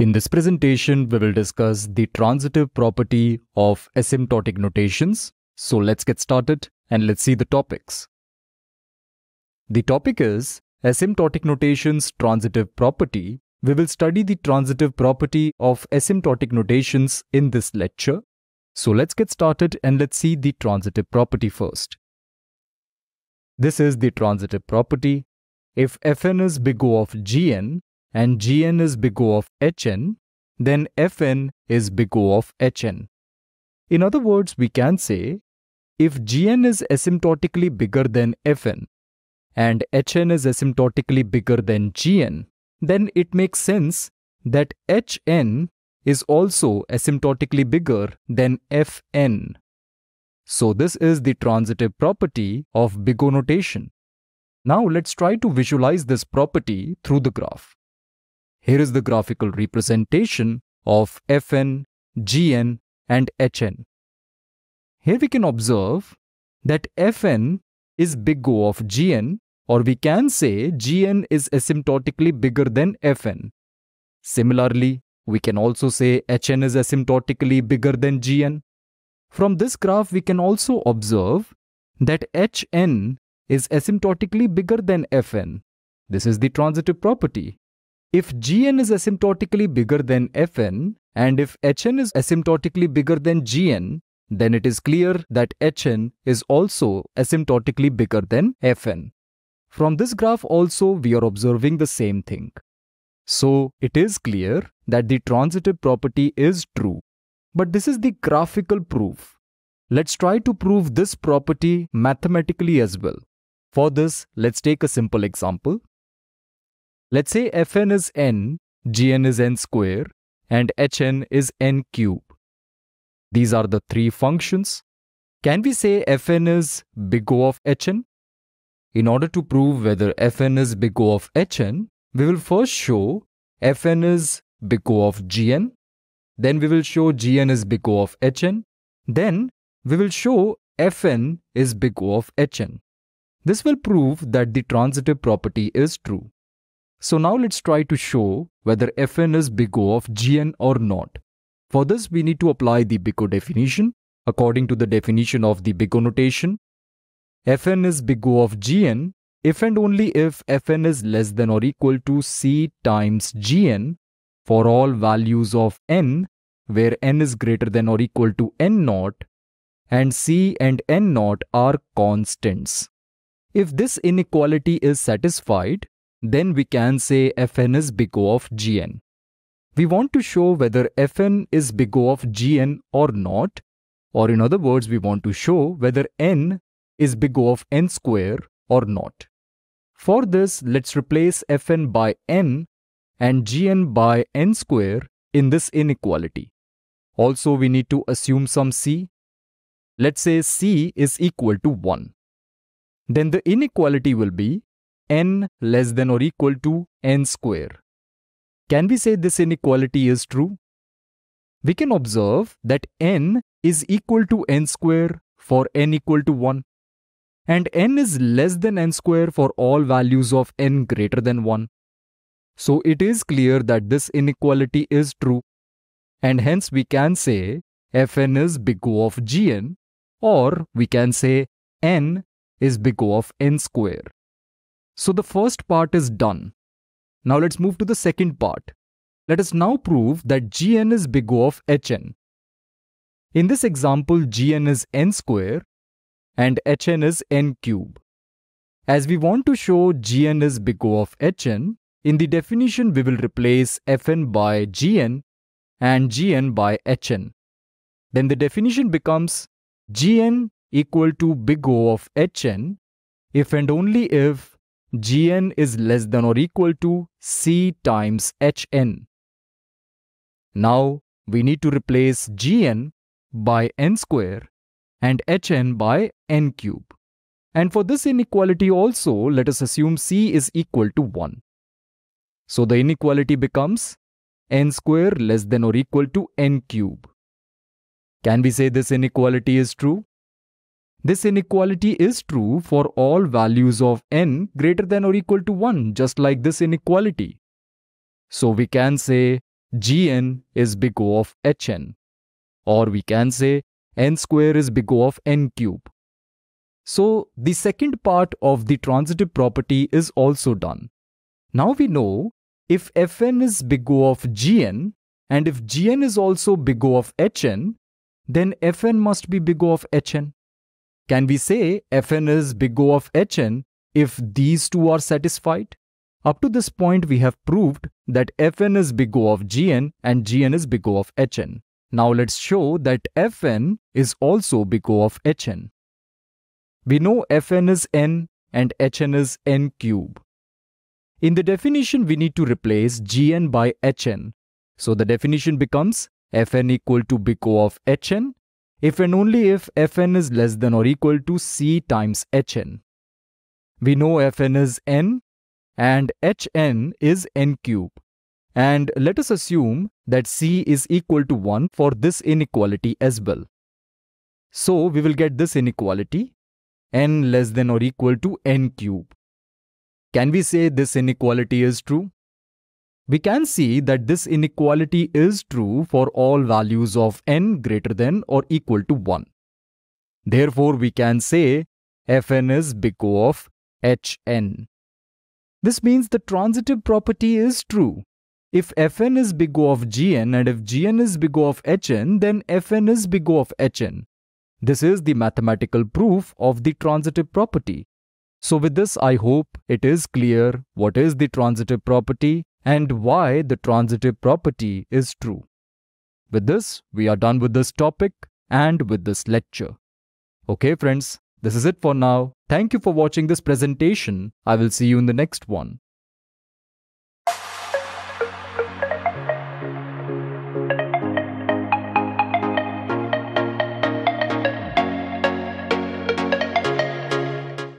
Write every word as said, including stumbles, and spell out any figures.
In this presentation, we will discuss the transitive property of asymptotic notations. So let's get started and let's see the topics. The topic is asymptotic notations transitive property. We will study the transitive property of asymptotic notations in this lecture. So let's get started and let's see the transitive property first. This is the transitive property. If Fn is big O of Gn and Gn is big O of Hn, then Fn is big O of Hn. In other words, we can say if Gn is asymptotically bigger than Fn and Hn is asymptotically bigger than Gn, then it makes sense that Hn is also asymptotically bigger than Fn. So this is the transitive property of big O notation. Now let's try to visualize this property through the graph. Here is the graphical representation of Fn, Gn and Hn. Here we can observe that Fn is big O of Gn, or we can say Gn is asymptotically bigger than Fn. Similarly, we can also say Hn is asymptotically bigger than Gn. From this graph, we can also observe that Hn is asymptotically bigger than Fn. This is the transitive property. If Gn is asymptotically bigger than Fn and if Hn is asymptotically bigger than Gn, then it is clear that Hn is also asymptotically bigger than Fn. From this graph also, we are observing the same thing. So it is clear that the transitive property is true. But this is the graphical proof. Let's try to prove this property mathematically as well. For this, let's take a simple example. Let's say Fn is n, Gn is n square, and Hn is n cube. These are the three functions. Can we say Fn is big O of Hn? In order to prove whether Fn is big O of Hn, we will first show Fn is big O of Gn, then we will show Gn is big O of Hn, then we will show Fn is big O of Hn. This will prove that the transitive property is true. So now let's try to show whether Fn is big O of Gn or not. For this, we need to apply the big O definition. According to the definition of the big O notation, Fn is big O of Gn if and only if Fn is less than or equal to C times Gn for all values of n where n is greater than or equal to n naught and C and n naught are constants. If this inequality is satisfied, then we can say Fn is big O of Gn. We want to show whether Fn is big O of Gn or not, or in other words, we want to show whether n is big O of n square or not. For this, let's replace Fn by n and Gn by n square in this inequality. Also, we need to assume some C. Let's say C is equal to one. Then the inequality will be n less than or equal to n square. Can we say this inequality is true? We can observe that n is equal to n square for n equal to one. And n is less than n square for all values of n greater than one. So it is clear that this inequality is true. And hence we can say Fn is big O of Gn, or we can say n is big O of n square. So the first part is done. Now let's move to the second part. Let us now prove that Gn is big O of Hn. In this example, Gn is n square and Hn is n cube. As we want to show Gn is big O of Hn, in the definition we will replace Fn by Gn and Gn by Hn. Then the definition becomes Gn equal to big O of Hn if and only if Gn is less than or equal to C times Hn. Now we need to replace Gn by n square and Hn by n cube. And for this inequality also, let us assume C is equal to one. So the inequality becomes n square less than or equal to n cube. Can we say this inequality is true? This inequality is true for all values of n greater than or equal to one, just like this inequality. So we can say Gn is big O of Hn, or we can say n square is big O of n cube. So the second part of the transitive property is also done. Now we know if Fn is big O of Gn and if Gn is also big O of Hn, then Fn must be big O of Hn. Can we say Fn is big O of Hn if these two are satisfied? Up to this point we have proved that Fn is big O of Gn and Gn is big O of Hn. Now let's show that Fn is also big O of Hn. We know Fn is n and Hn is n cube. In the definition we need to replace Gn by Hn. So the definition becomes Fn equal to big O of Hn if and only if Fn is less than or equal to C times Hn. We know Fn is n and Hn is n cube. And let us assume that C is equal to one for this inequality as well. So we will get this inequality, n less than or equal to n cube. Can we say this inequality is true? We can see that this inequality is true for all values of n greater than or equal to one. Therefore, we can say Fn is big O of Hn. This means the transitive property is true. If Fn is big O of Gn and if Gn is big O of Hn, then Fn is big O of Hn. This is the mathematical proof of the transitive property. So with this, I hope it is clear what is the transitive property and why the transitive property is true. With this, we are done with this topic and with this lecture. Okay friends, this is it for now. Thank you for watching this presentation. I will see you in the next one.